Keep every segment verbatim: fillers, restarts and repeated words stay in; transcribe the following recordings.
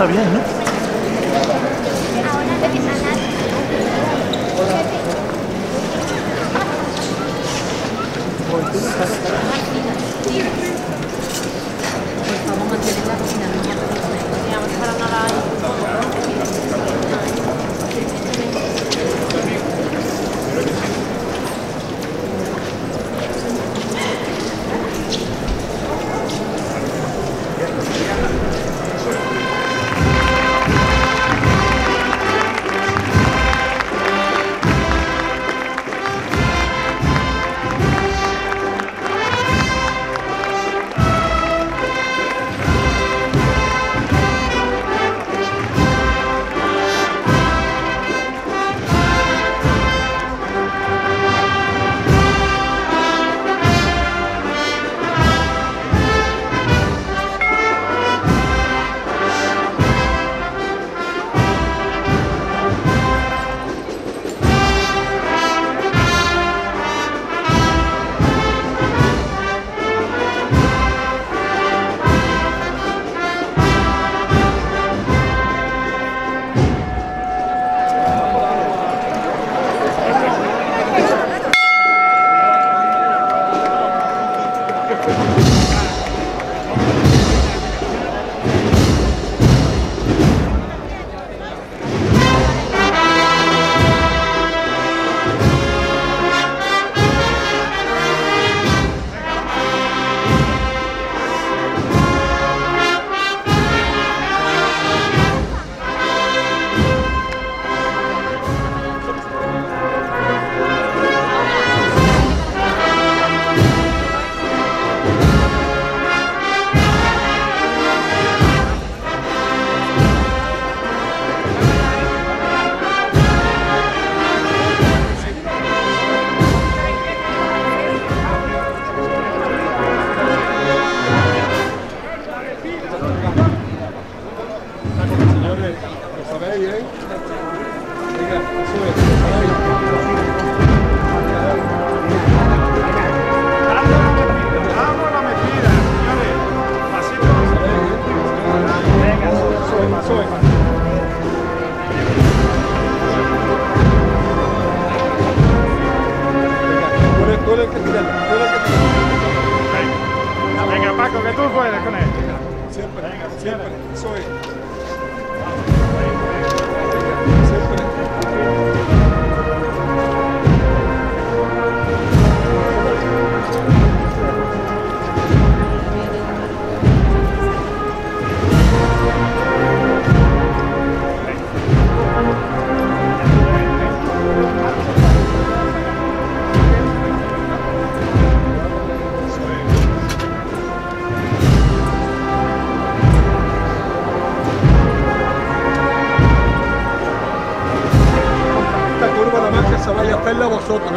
está bien, ¿no?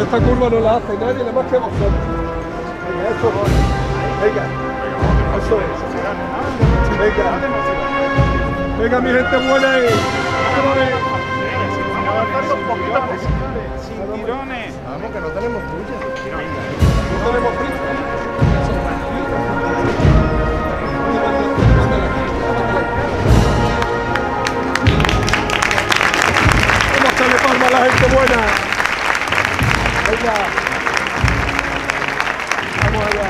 Esta curva no la hace nadie, nada más que vosotros. Venga, esto va. Venga. Eso es. Venga. Venga, mi gente buena ahí. Sin tirones. Vamos, que no tenemos tuya. No tenemos prisa. Vamos a darle palma a la gente buena. Venga, vamos allá. Bien.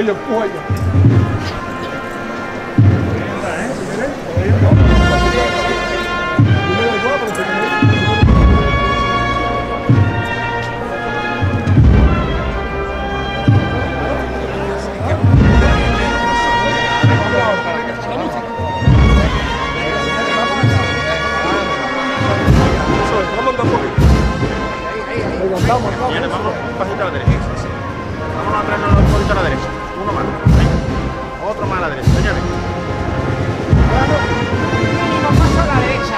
yo lo apoyo. Vamos, vamos. Señores, vamos un pasito a la derecha. Sí, sí. Vamos a traernos un poquito a la derecha. Uno más. Ahí. Otro más a la derecha, señores. Uno más a la derecha, ¿eh? Uno más a la derecha.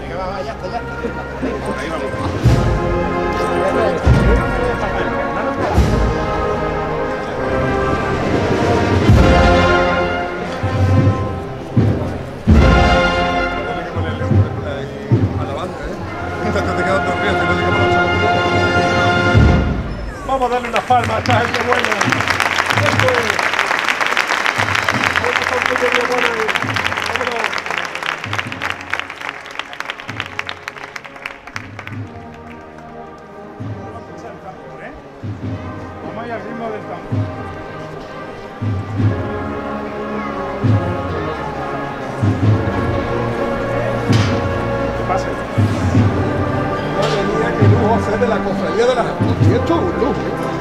Venga, va, va, ya está, ya está. Ahí vamos. Vamos a darle unas palmas a esta gente buena. Vamos a ir al ritmo del tambor. ¿Qué pasa? Madre mía, qué lujo hacer de la cofradía de las... Y esto es un lujo.